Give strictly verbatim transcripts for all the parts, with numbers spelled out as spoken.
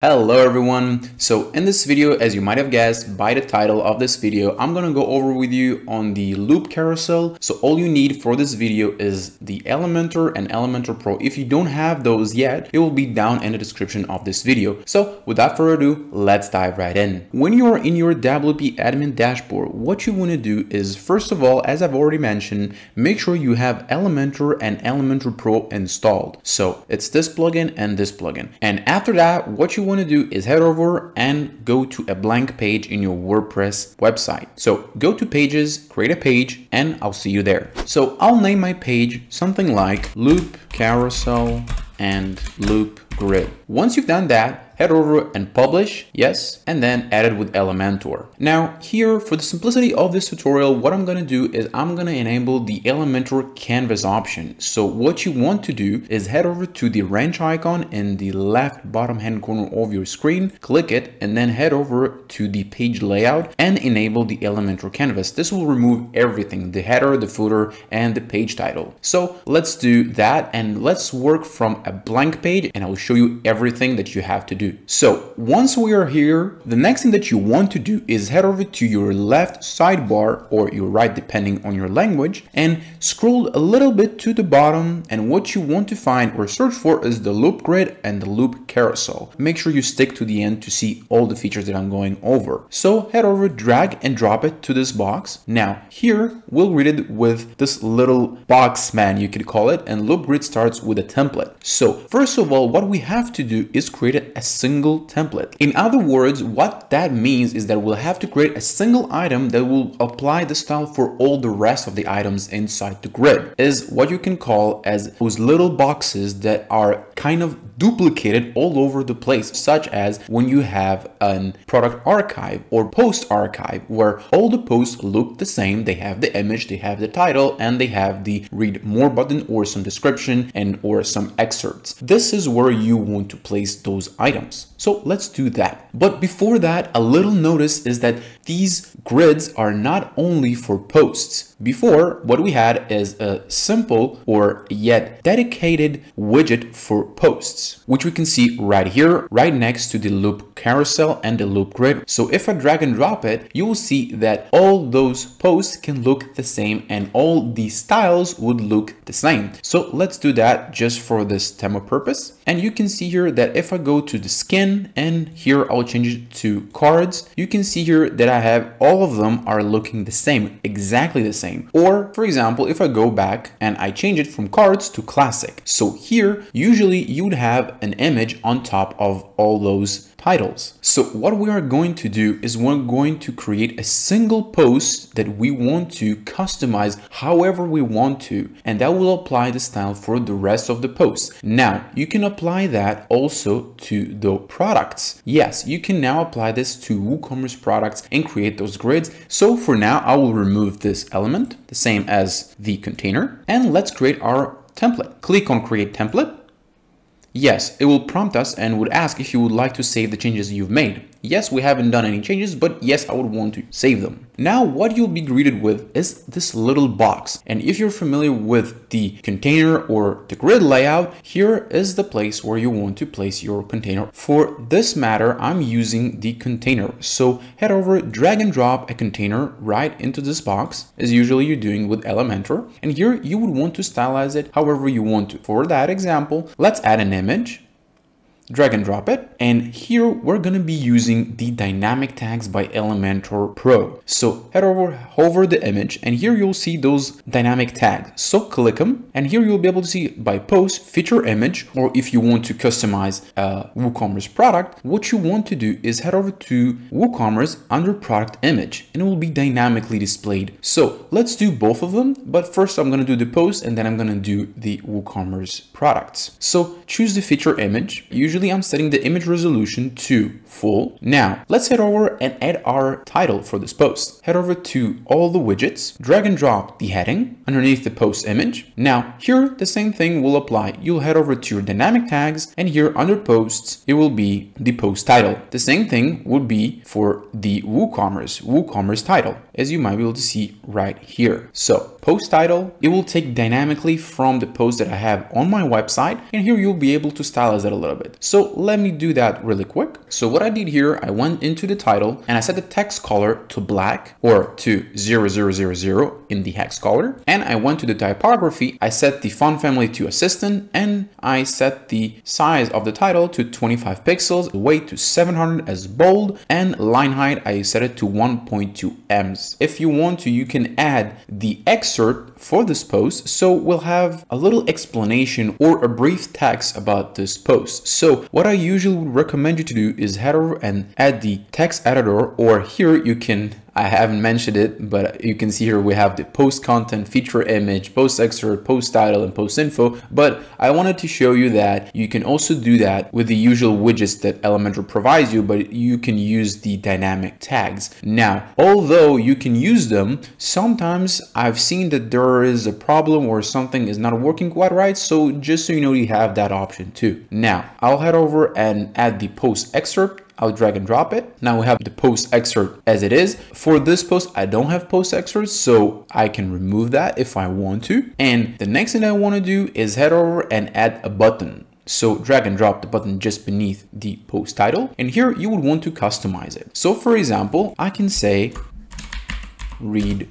Hello everyone. So in this video, as you might have guessed by the title of this video, I'm going to go over with you on the loop carousel. So all you need for this video is the Elementor and Elementor Pro. If you don't have those yet, it will be down in the description of this video. So without further ado, let's dive right in. When you are in your W P admin dashboard, what you want to do is, first of all, as I've already mentioned, make sure you have Elementor and Elementor Pro installed. So it's this plugin and this plugin. And after that, what you want to do is head over and go to a blank page in your WordPress website. So go to pages, create a page, and I'll see you there. So I'll name my page something like loop carousel and loop grid. Once you've done that, head over and publish, yes, and then add it with Elementor. Now here, for the simplicity of this tutorial, what I'm gonna do is I'm gonna enable the Elementor canvas option. So what you want to do is head over to the wrench icon in the left bottom hand corner of your screen, click it, and then head over to the page layout and enable the Elementor canvas. This will remove everything, the header, the footer, and the page title. So let's do that and let's work from a blank page, and I will show you everything that you have to do. So once we are here, the next thing that you want to do is head over to your left sidebar or your right, depending on your language, and scroll a little bit to the bottom. And what you want to find or search for is the loop grid and the loop carousel. Make sure you stick to the end to see all the features that I'm going over. So head over, drag and drop it to this box. Now here we'll read it with this little box man, you could call it, and loop grid starts with a template. So first of all, what we have to do is create a single template. In other words, what that means is that we'll have to create a single item that will apply the style for all the rest of the items inside the grid. Is what you can call as those little boxes that are kind of duplicated all over the place, such as when you have an product archive or post archive where all the posts look the same. They have the image, they have the title, and they have the read more button or some description and or some excerpts. This is where you want to place those items. So let's do that. But before that, a little notice is that these grids are not only for posts. Before, what we had is a simple or yet dedicated widget for posts, which we can see right here, right next to the loop carousel and the loop grid. So if I drag and drop it, you will see that all those posts can look the same and all the styles would look the same. So let's do that just for this demo purpose. And you can see here that if I go to the skin, and here I'll change it to cards, you can see here that I have all of them are looking the same, exactly the same. Or for example, if I go back and I change it from cards to classic. So here, usually you'd have an image on top of all those titles. So what we are going to do is we're going to create a single post that we want to customize however we want to, and that will apply the style for the rest of the posts. Now you can apply that also to the products. Yes, you can now apply this to WooCommerce products and create those grids. So for now, I will remove this element, the same as the container, and let's create our template. Click on create template. Yes, it will prompt us and would ask if you would like to save the changes you've made. Yes, we haven't done any changes, but yes, I would want to save them. Now what you'll be greeted with is this little box. And if you're familiar with the container or the grid layout, here is the place where you want to place your container. For this matter, I'm using the container. So head over, drag and drop a container right into this box, as usually you're doing with Elementor. And here you would want to stylize it however you want to. For that example, let's add an image. Drag and drop it. And here we're going to be using the dynamic tags by Elementor Pro. So head over, hover the image, and here you'll see those dynamic tags. So click them, and here you'll be able to see by post, feature image, or if you want to customize a WooCommerce product, what you want to do is head over to WooCommerce under product image, and it will be dynamically displayed. So let's do both of them, but first I'm going to do the post, and then I'm going to do the WooCommerce products. So choose the feature image. Usually I'm setting the image resolution to full. Now let's head over and add our title for this post. Head over to all the widgets, drag and drop the heading underneath the post image. Now here the same thing will apply. You'll head over to your dynamic tags, and here under posts, it will be the post title. The same thing would be for the WooCommerce, WooCommerce title, as you might be able to see right here. So post title, it will take dynamically from the post that I have on my website. And here you'll be able to stylize it a little bit. So let me do that really quick. So what I did here, I went into the title and I set the text color to black or to zero zero zero zero in the hex color. And I went to the typography. I set the font family to assistant and I set the size of the title to twenty-five pixels, weight to seven hundred as bold, and line height, I set it to one point two megs. If you want to, you can add the excerpt for this post. So we'll have a little explanation or a brief text about this post. So what I usually would recommend you to do is head over and add the text editor, or here you can, I haven't mentioned it, but you can see here we have the post content, feature image, post excerpt, post title, and post info. But I wanted to show you that you can also do that with the usual widgets that Elementor provides you, but you can use the dynamic tags. Now, although you can use them, sometimes I've seen that there is a problem or something is not working quite right. So just so you know, you have that option too. Now, I'll head over and add the post excerpt. I'll drag and drop it. Now we have the post excerpt as it is. For this post, I don't have post excerpts, so I can remove that if I want to. And the next thing I want to do is head over and add a button. So drag and drop the button just beneath the post title. And here you would want to customize it. So for example, I can say read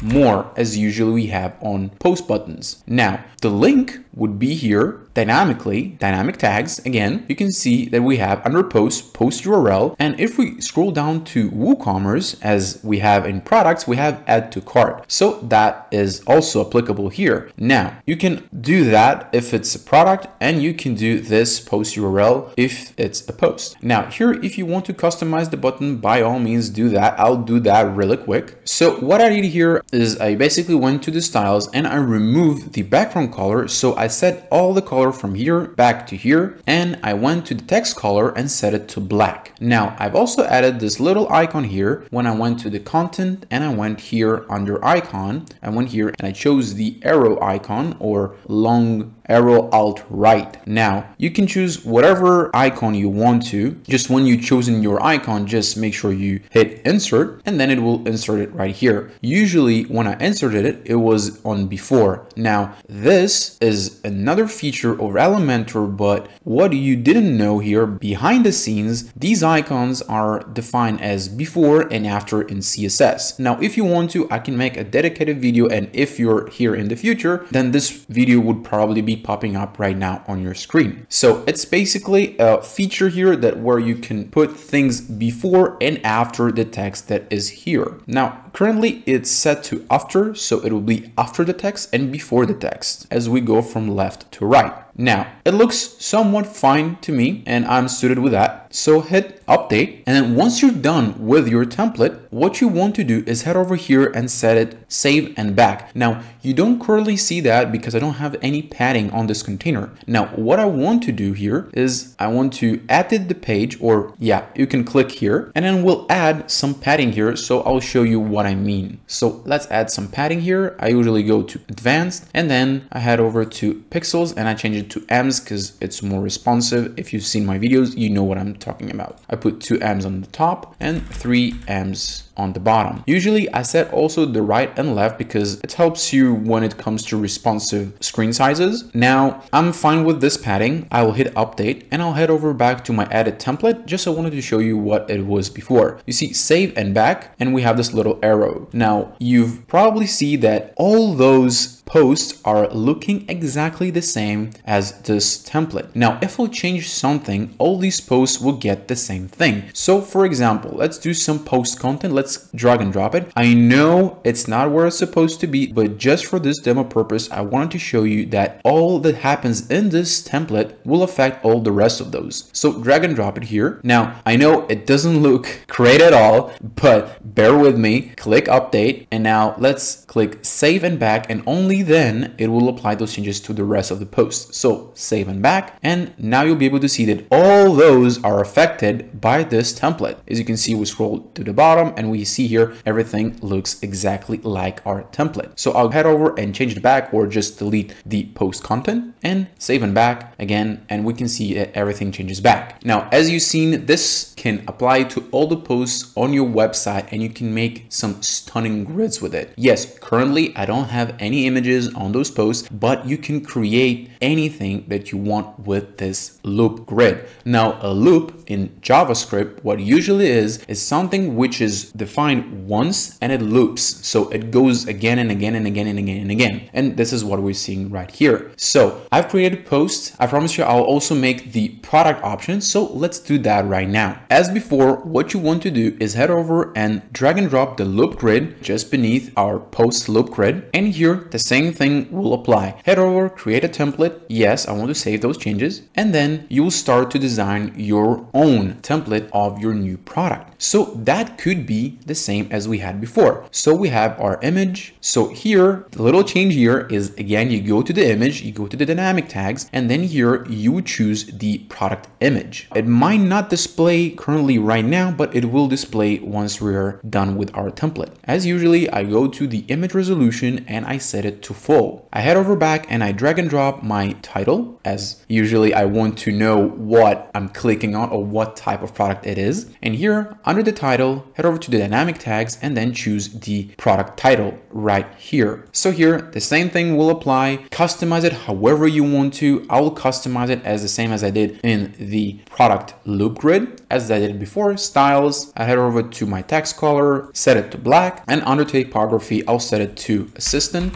more, as usually we have on post buttons. Now the link would be here dynamically, dynamic tags. Again, you can see that we have under post, post U R L. And if we scroll down to WooCommerce, as we have in products, we have add to cart. So that is also applicable here. Now you can do that if it's a product, and you can do this post U R L if it's a post. Now here, if you want to customize the button, by all means do that. I'll do that really quick. So what I did here is I basically went to the styles and I removed the background color. So I set all the color from here back to here, and I went to the text color and set it to black. Now I've also added this little icon here. When I went to the content and I went here under icon, I went here and I chose the arrow icon or long arrow alt right. Now you can choose whatever icon you want to. Just when you've chosen your icon, just make sure you hit insert, and then it will insert it right here. Usually when I inserted it, it was on before. Now this is another feature of Elementor, but what you didn't know here behind the scenes, these icons are defined as before and after in C S S. Now if you want to, I can make a dedicated video, and if you're here in the future, then this video would probably be popping up right now on your screen. So it's basically a feature here that where you can put things before and after the text that is here. Now currently it's set to after, so it will be after the text and before the text as we go from left to right. Now it looks somewhat fine to me and I'm suited with that. So hit update, and then once you're done with your template, what you want to do is head over here and set it save and back. Now you don't currently see that because I don't have any padding on this container. Now what I want to do here is I want to edit the page, or yeah, you can click here and then we'll add some padding here. So I'll show you what I mean. So let's add some padding here. I usually go to advanced and then I head over to pixels and I change it to megs because it's more responsive. If you've seen my videos, you know what I'm talking about. I put two megs on the top and three megs on the bottom. Usually I set also the right and left because it helps you when it comes to responsive screen sizes. Now I'm fine with this padding. I will hit update and I'll head over back to my edit template. Just I wanted to show you what it was before. You see save and back, and we have this little arrow. Now you've probably seen that all those posts are looking exactly the same as this template. Now, if we'll change something, all these posts will get the same thing. So for example, let's do some post content. Let's drag and drop it. I know it's not where it's supposed to be, but just for this demo purpose, I wanted to show you that all that happens in this template will affect all the rest of those. So drag and drop it here. Now, I know it doesn't look great at all, but bear with me, click update. And now let's click save and back, and only then it will apply those changes to the rest of the post. So save and back, and now you'll be able to see that all those are affected by this template. As you can see, we scroll to the bottom and we see here, everything looks exactly like our template. So I'll head over and change it back, or just delete the post content and save and back again. And we can see that everything changes back. Now, as you've seen, this can apply to all the posts on your website, and you can make some stunning grids with it. Yes, currently I don't have any images on those posts, but you can create anything that you want with this loop grid. Now, a loop in JavaScript, what usually is, is something which is defined once and it loops. So it goes again and again and again and again and again. And this is what we're seeing right here. So I've created posts. I promise you, I'll also make the product option. So let's do that right now. As before, what you want to do is head over and drag and drop the loop grid just beneath our post loop grid. And here the same thing will apply. Head over, create a template. Yes, I want to save those changes. And then you will start to design your own template of your new product. So that could be the same as we had before. So we have our image. So here, the little change here is, again, you go to the image, you go to the dynamic tags, and then here you choose the product image. It might not display currently right now, but it will display once we're done with our template. As usually, I go to the image resolution and I set it to full. I head over back and I drag and drop my title. As usually, I want to know what I'm clicking on or what type of product it is. And here under the title, head over to the dynamic tags and then choose the product title right here. So here the same thing will apply. Customize it however you want to. I will customize it as the same as I did in the product loop grid, as I did before. Styles, I head over to my text color, set it to black, and under typography, I'll set it to assistant.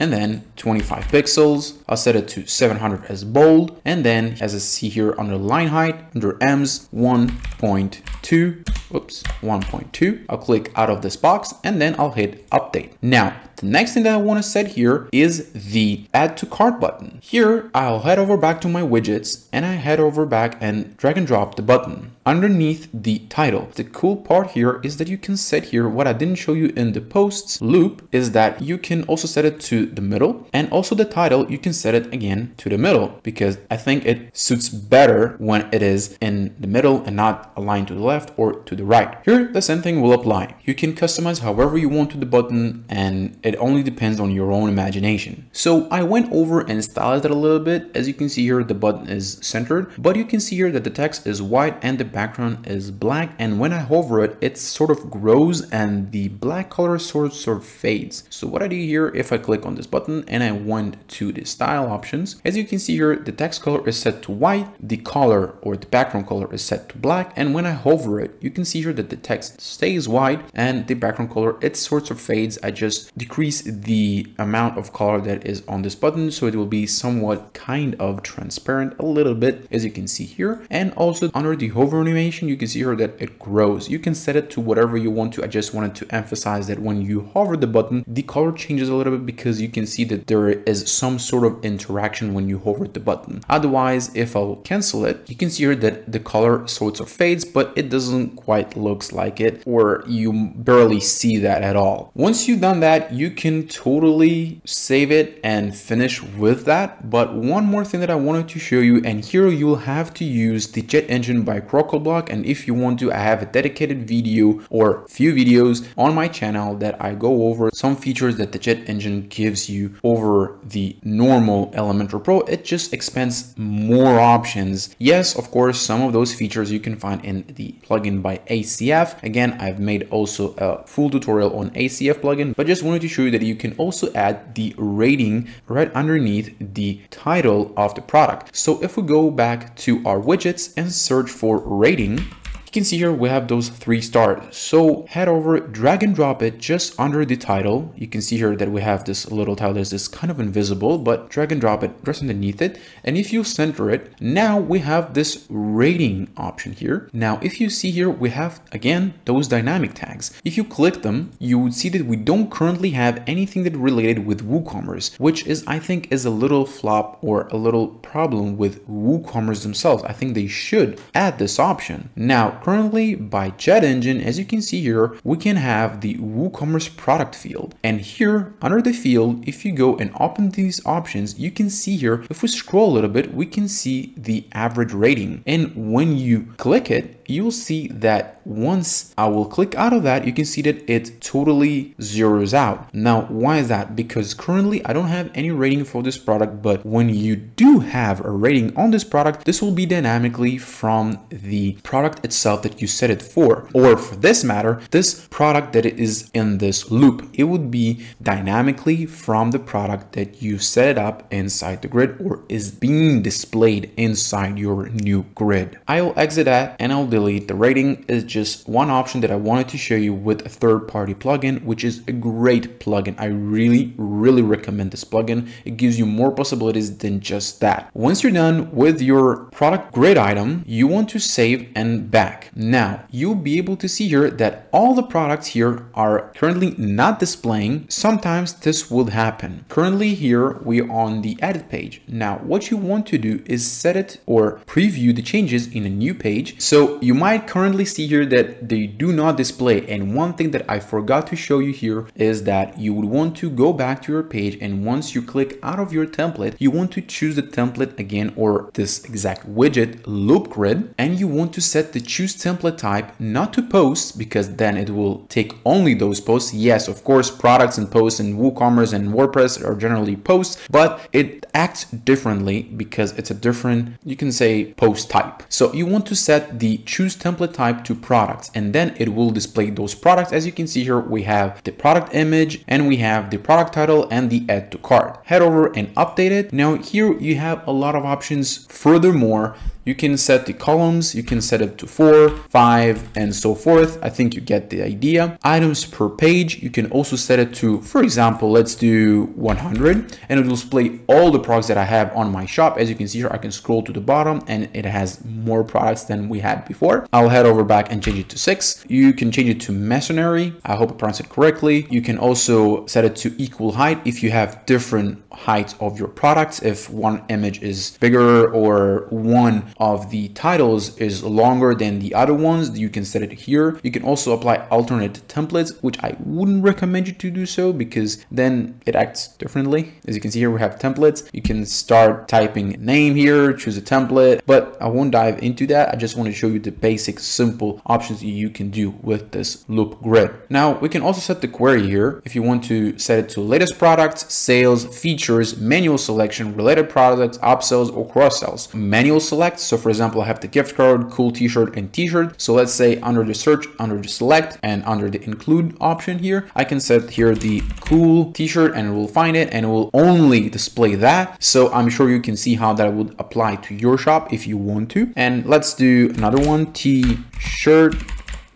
And then twenty-five pixels, I'll set it to seven hundred as bold. And then, as I see here, under line height, under ems, one point two, oops, one point two. I'll click out of this box and then I'll hit update. Now, the next thing that I want to set here is the add to cart button. Here, I'll head over back to my widgets and I head over back and drag and drop the button underneath the title. The cool part here is that you can set here, what I didn't show you in the posts loop, is that you can also set it to the middle, and also the title, you can set it again to the middle, because I think it suits better when it is in the middle and not aligned to the left or to the right. Here, the same thing will apply. You can customize however you want to the button, and it only depends on your own imagination. So I went over and stylized it a little bit. As you can see here, the button is centered, but you can see here that the text is white and the background is black. And when I hover it, it sort of grows and the black color sort of, sort of fades. So what I do here, if I click on this button and I went to the style options, as you can see here, the text color is set to white, the color or the background color is set to black. And when I hover it, you can see here that the text stays white and the background color, it sort of fades. I just decrease the amount of color that is on this button, so it will be somewhat kind of transparent a little bit, as you can see here. And also under the hover animation, you can see here that it grows. You can set it to whatever you want to. I just wanted to emphasize that when you hover the button, the color changes a little bit, because you can see that there is some sort of interaction when you hover the button. Otherwise, if I'll cancel it, you can see here that the color sort of fades, but it doesn't quite looks like it, or you barely see that at all. Once you've done that, you You can totally save it and finish with that. But one more thing that I wanted to show you, and here you'll have to use the Jet Engine by CrocalBlock. And if you want to, I have a dedicated video or few videos on my channel that I go over some features that the Jet Engine gives you over the normal Elementor Pro. It just expands more options. Yes, of course, some of those features you can find in the plugin by A C F. Again, I've made also a full tutorial on A C F plugin, but just wanted to show you that you can also add the rating right underneath the title of the product. So if we go back to our widgets and search for rating, you can see here we have those three stars. So head over, drag and drop it just under the title. You can see here that we have this little title that is kind of invisible, but drag and drop it just underneath it. And if you center it, now we have this rating option here. Now, if you see here, we have again those dynamic tags. If you click them, you would see that we don't currently have anything that related with WooCommerce, which is, I think, is a little flop or a little problem with WooCommerce themselves. I think they should add this option. Now, currently by Jet Engine, as you can see here, we can have the WooCommerce product field. And here under the field, if you go and open these options, you can see here, if we scroll a little bit, we can see the average rating. And when you click it, you'll see that once I will click out of that, you can see that it totally zeroes out. Now, why is that? Because currently I don't have any rating for this product, but when you do have a rating on this product, this will be dynamically from the product itself that you set it for, or for this matter, this product that is in this loop, it would be dynamically from the product that you set it up inside the grid or is being displayed inside your new grid. I will exit that and I'll delete the rating. Is just one option that I wanted to show you with a third-party plugin, which is a great plugin. I really, really recommend this plugin. It gives you more possibilities than just that. Once you're done with your product grid item, you want to save and back. Now, you'll be able to see here that all the products here are currently not displaying. Sometimes this would happen. Currently here, we're on the edit page. Now, what you want to do is set it or preview the changes in a new page. So you might currently see here that they do not display. And one thing that I forgot to show you here is that you would want to go back to your page, and once you click out of your template, you want to choose the template again, or this exact widget loop grid, and you want to set the choose template type not to posts, because then it will take only those posts. Yes, of course, products and posts in WooCommerce and WordPress are generally posts, but it acts differently because it's a different, you can say, post type. So you want to set the choose template type to products, and then it will display those products. As you can see here, we have the product image and we have the product title and the add to cart. Head over and update it. Now here you have a lot of options. Furthermore, you can set the columns, you can set it to four, five, and so forth. I think you get the idea. Items per page, you can also set it to, for example, let's do one hundred, and it will display all the products that I have on my shop. As you can see here, I can scroll to the bottom and it has more products than we had before. I'll head over back and change it to six. You can change it to masonry. I hope I pronounced it correctly. You can also set it to equal height if you have different heights of your products. If one image is bigger or one of the titles is longer than the other ones, you can set it here. You can also apply alternate templates, which I wouldn't recommend you to do so, because then it acts differently. As you can see here, we have templates. You can start typing name here, choose a template, but I won't dive into that. I just want to show you the basic simple options you can do with this loop grid. Now we can also set the query here. If you want to set it to latest products, sales, features, manual selection, related products, upsells or cross sells, manual select. So for example, I have the gift card, cool t-shirt and t-shirt. So let's say under the search, under the select and under the include option here, I can set here the cool t-shirt and it will find it and it will only display that. So I'm sure you can see how that would apply to your shop if you want to. And let's do another one, t-shirt.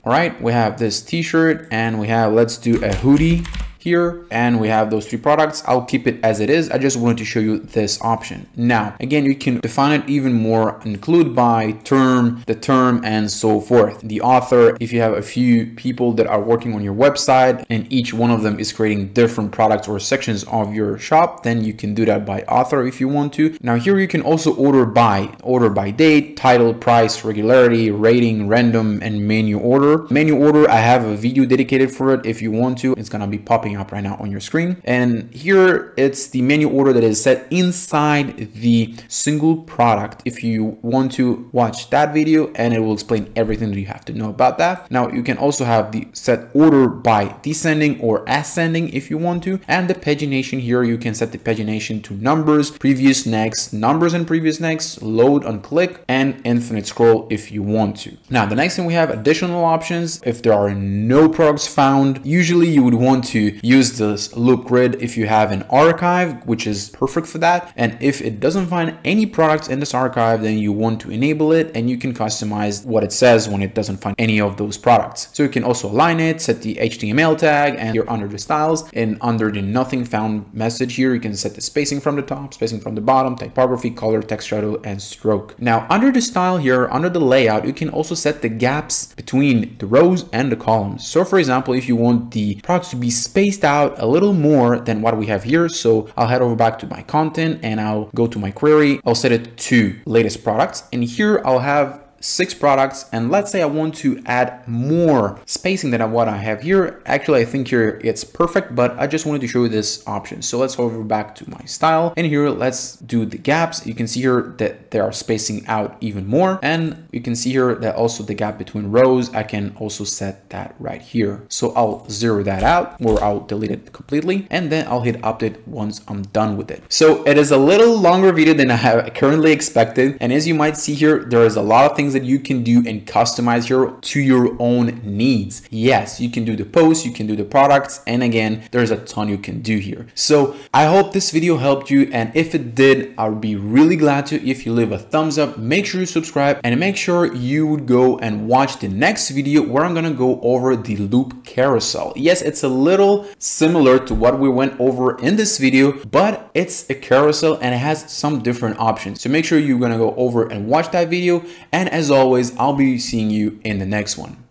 All right, we have this t-shirt and we have, let's do a hoodie here, and we have those three products. I'll keep it as it is. I just wanted to show you this option. Now, again, you can define it even more, include by term, the term, and so forth. The author, if you have a few people that are working on your website and each one of them is creating different products or sections of your shop, then you can do that by author if you want to. Now here you can also order by, order by date, title, price, regularity, rating, random, and menu order. Menu order, I have a video dedicated for it if you want to. It's gonna be popping up right now on your screen, and here it's the menu order that is set inside the single product. If you want to watch that video, and it will explain everything that you have to know about that. Now you can also have the set order by descending or ascending if you want to, and the pagination here, you can set the pagination to numbers, previous, next, numbers and previous, next, load on click, and infinite scroll if you want to. Now the next thing, we have additional options. If there are no products found, usually you would want to use this loop grid if you have an archive, which is perfect for that. And if it doesn't find any products in this archive, then you want to enable it, and you can customize what it says when it doesn't find any of those products. So you can also align it, set the H T M L tag, and you're under the styles and under the nothing found message here, you can set the spacing from the top, spacing from the bottom, typography, color, text shadow, and stroke. Now under the style here, under the layout, you can also set the gaps between the rows and the columns. So for example, if you want the products to be spaced out a little more than what we have here. So I'll head over back to my content and I'll go to my query. I'll set it to latest products, and here I'll have six products, and let's say I want to add more spacing than what I have here. Actually, I think here it's perfect, but I just wanted to show you this option. So let's hover back to my style, and here let's do the gaps. You can see here that they are spacing out even more, and you can see here that also the gap between rows, I can also set that right here. So I'll zero that out, or I'll delete it completely, and then I'll hit update once I'm done with it. So it is a little longer video than I have currently expected, and as you might see here, there is a lot of things that you can do and customize your to your own needs. Yes, you can do the posts, you can do the products, and again, there's a ton you can do here. So I hope this video helped you, and if it did, I would be really glad to if you leave a thumbs up. Make sure you subscribe, and make sure you would go and watch the next video where I'm gonna go over the loop carousel. Yes, it's a little similar to what we went over in this video, but it's a carousel and it has some different options. So make sure you're gonna go over and watch that video, and as always, I'll be seeing you in the next one.